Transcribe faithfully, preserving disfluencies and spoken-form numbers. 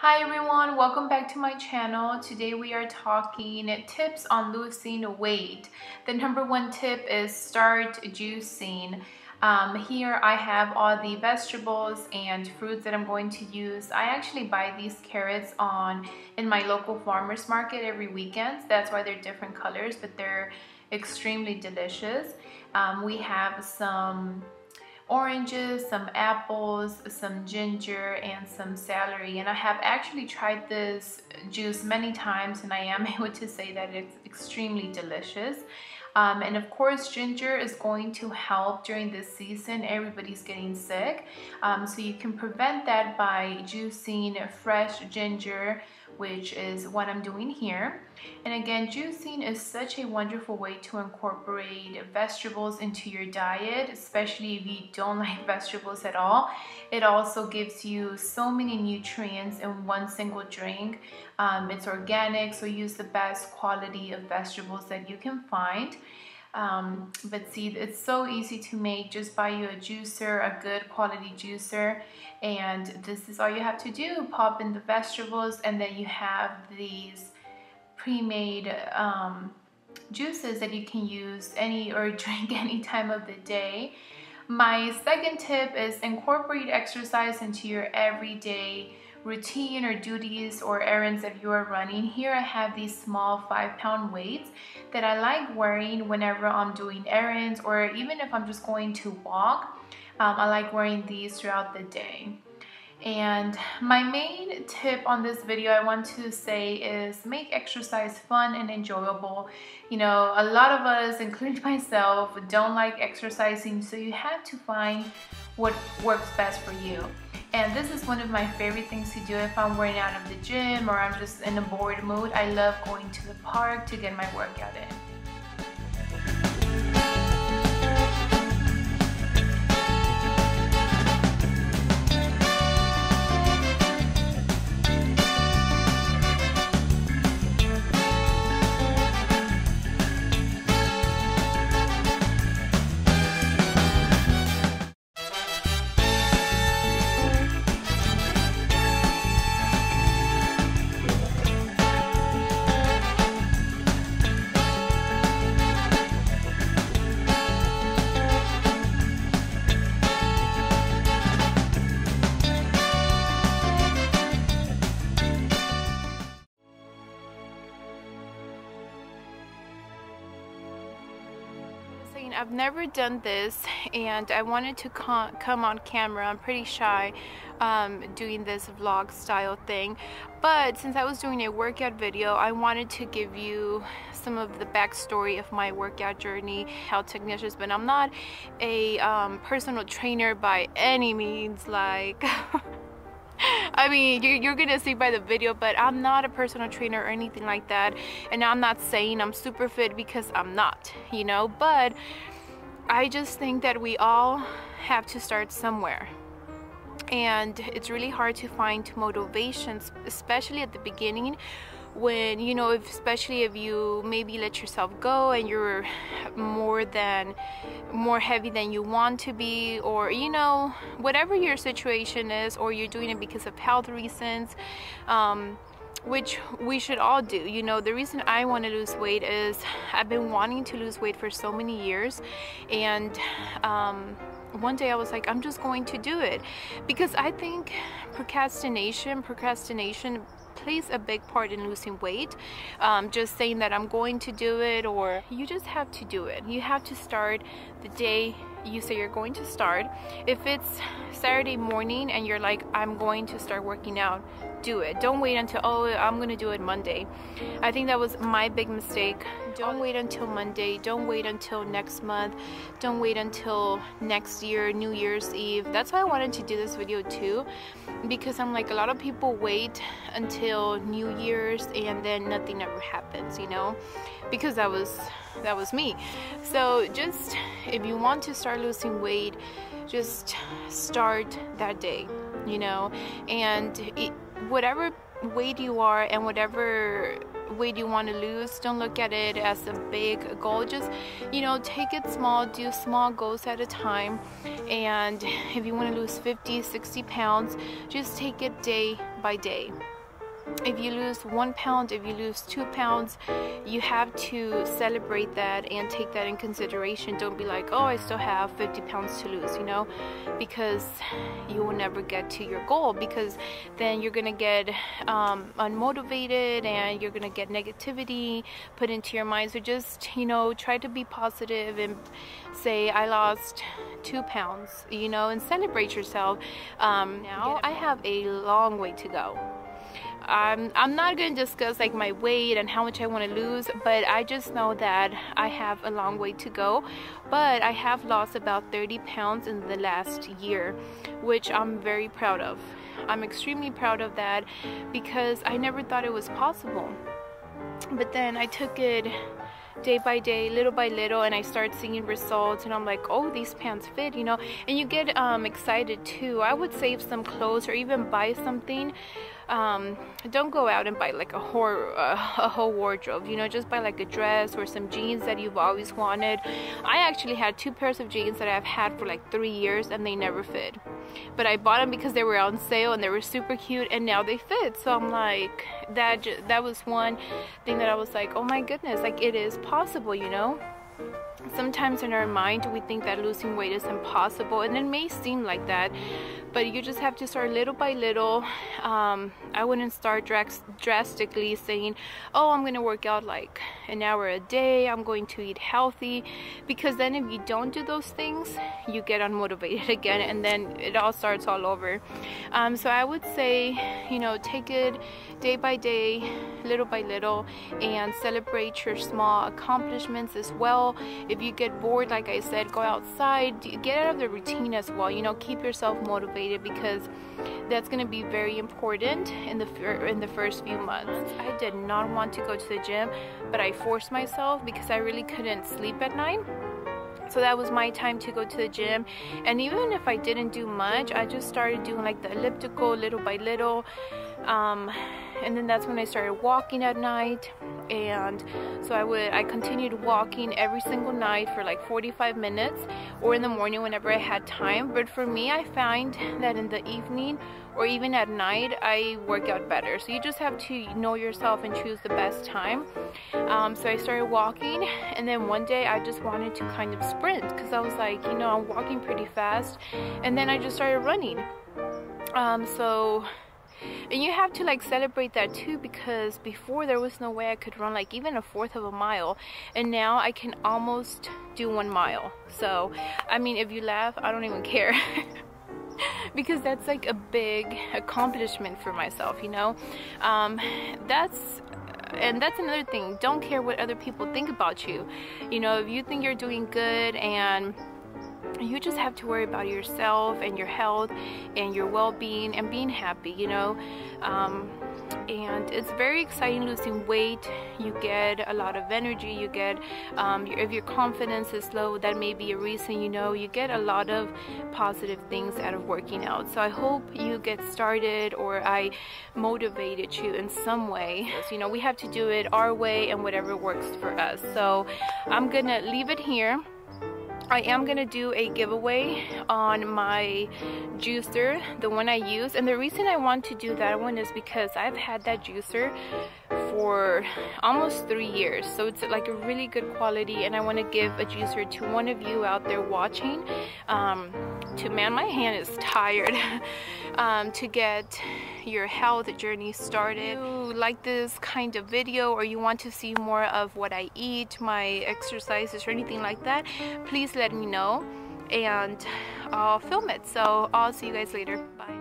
Hi everyone, welcome back to my channel. Today we are talking tips on losing weight. The number one tip is start juicing. Um, here I have all the vegetables and fruits that I'm going to use. I actually buy these carrots on in my local farmers market every weekend. That's why they're different colors, but they're extremely delicious. Um, we have some oranges, some apples, some ginger, and some celery. And I have actually tried this juice many times, and I am able to say that it's extremely delicious. Um, and of course, ginger is going to help during this season. Everybody's getting sick. Um, so you can prevent that by juicing fresh ginger, which is what I'm doing here. And again, juicing is such a wonderful way to incorporate vegetables into your diet, especially if you don't like vegetables at all. It also gives you so many nutrients in one single drink. Um, it's organic, so use the best quality of vegetables that you can find. Um, but see, it's so easy to make. Just buy you a juicer, a good quality juicer, and this is all you have to do. Pop in the vegetables, and then you have these pre-made um, juices that you can use any or drink any time of the day. My second tip is incorporate exercise into your everyday routine or duties or errands that you are running. Here I have these small five pound weights that I like wearing whenever I'm doing errands, or even if I'm just going to walk. Um, I like wearing these throughout the day. And my main tip on this video I want to say is make exercise fun and enjoyable. You know, a lot of us, including myself, don't like exercising, so you have to find what works best for you. And this is one of my favorite things to do if I'm wearing out of the gym or I'm just in a bored mood. I love going to the park to get my workout in. I've never done this, and I wanted to come on camera. I'm pretty shy um, doing this vlog style thing, but since I was doing a workout video, I wanted to give you some of the backstory of my workout journey, health technicians, but I'm not a um, personal trainer by any means, like... I mean, you're gonna see by the video, but I'm not a personal trainer or anything like that, and I'm not saying I'm super fit because I'm not, you know, but I just think that we all have to start somewhere. And it's really hard to find motivations, especially at the beginning, when, you know, if, especially if you maybe let yourself go and you're more than more heavy than you want to be, or, you know, whatever your situation is, or you're doing it because of health reasons, um, which we should all do. You know, the reason I want to lose weight is I've been wanting to lose weight for so many years, and um, one day I was like, I'm just going to do it, because I think procrastination procrastination plays a big part in losing weight. Um, just saying that I'm going to do it, or you just have to do it. You have to start the day you say you're going to start. If it's Saturday morning and you're like, I'm going to start working out, do it. Don't wait until, oh, I'm going to do it Monday. I think that was my big mistake. Don't wait until Monday. Don't wait until next month. Don't wait until next year, New Year's Eve. That's why I wanted to do this video too, because I'm like, a lot of people wait until New Year's and then nothing ever happens, you know, because that was that was me. So just, if you want to start losing weight, just start that day, you know. And it, whatever weight you are and whatever weight you want to lose. Don't look at it as a big goal. Just, you know, take it small, do small goals at a time. And if you want to lose fifty, sixty pounds, just take it day by day. If you lose one pound, if you lose two pounds, you have to celebrate that and take that in consideration. Don't be like, oh, I still have fifty pounds to lose, you know, because you will never get to your goal, because then you're going to get um, unmotivated and you're going to get negativity put into your mind. So just, you know, try to be positive and say, I lost two pounds, you know, and celebrate yourself. Um, now I have a long way to go. Um, I'm not going to discuss like my weight and how much I want to lose, but I just know that I have a long way to go. But I have lost about thirty pounds in the last year, which I'm very proud of. I'm extremely proud of that because I never thought it was possible. But then I took it day by day, little by little, and I started seeing results, and I'm like, oh, these pants fit, you know. And you get um, excited too. I would save some clothes or even buy something. Um, don't go out and buy like a whole, uh, a whole wardrobe, you know, just buy like a dress or some jeans that you've always wanted. I actually had two pairs of jeans that I've had for like three years and they never fit. But I bought them because they were on sale and they were super cute, and now they fit. So I'm like, that, that was one thing that I was like, oh my goodness, like it is possible, you know. Sometimes in our mind we think that losing weight is impossible, and it may seem like that, but you just have to start little by little. um, I wouldn't start dras drastically saying, oh, I'm gonna work out like an hour a day, I'm going to eat healthy, because then if you don't do those things you get unmotivated again, and then it all starts all over. Um, so I would say, you know, take it day by day, little by little, and celebrate your small accomplishments as well. If you get bored, like I said, go outside, get out of the routine as well, you know, keep yourself motivated, because that's going to be very important in the in the first few months. I did not want to go to the gym, but I forced myself because I really couldn't sleep at night. So that was my time to go to the gym. And even if I didn't do much, I just started doing like the elliptical little by little. Um, and then that's when I started walking at night. And so I would, I continued walking every single night for like forty-five minutes, or in the morning whenever I had time. But for me, I find that in the evening or even at night, I work out better. So you just have to know yourself and choose the best time. Um, so I started walking, and then one day I just wanted to kind of sprint, because I was like, you know, I'm walking pretty fast. And then I just started running. Um, so... And you have to like celebrate that too, because before there was no way I could run like even a fourth of a mile, and now I can almost do one mile. So, I mean, if you laugh, I don't even care. Because that's like a big accomplishment for myself, you know. Um, that's and that's another thing. Don't care what other people think about you. You know, if you think you're doing good, and you just have to worry about yourself and your health and your well-being and being happy, you know. Um, and it's very exciting losing weight. You get a lot of energy. You get, um, if your confidence is low, that may be a reason, you know. You get a lot of positive things out of working out. So I hope you get started, or I motivated you in some way. So, you know, we have to do it our way and whatever works for us. So I'm gonna leave it here. I am gonna do a giveaway on my juicer, the one I use, and the reason I want to do that one is because I've had that juicer for almost three years, so it's like a really good quality, and I want to give a juicer to one of you out there watching. Um, to man, my hand is tired. Um, to get your health journey started. If you like this kind of video, or you want to see more of what I eat, my exercises, or anything like that, please let me know and I'll film it. So I'll see you guys later. Bye.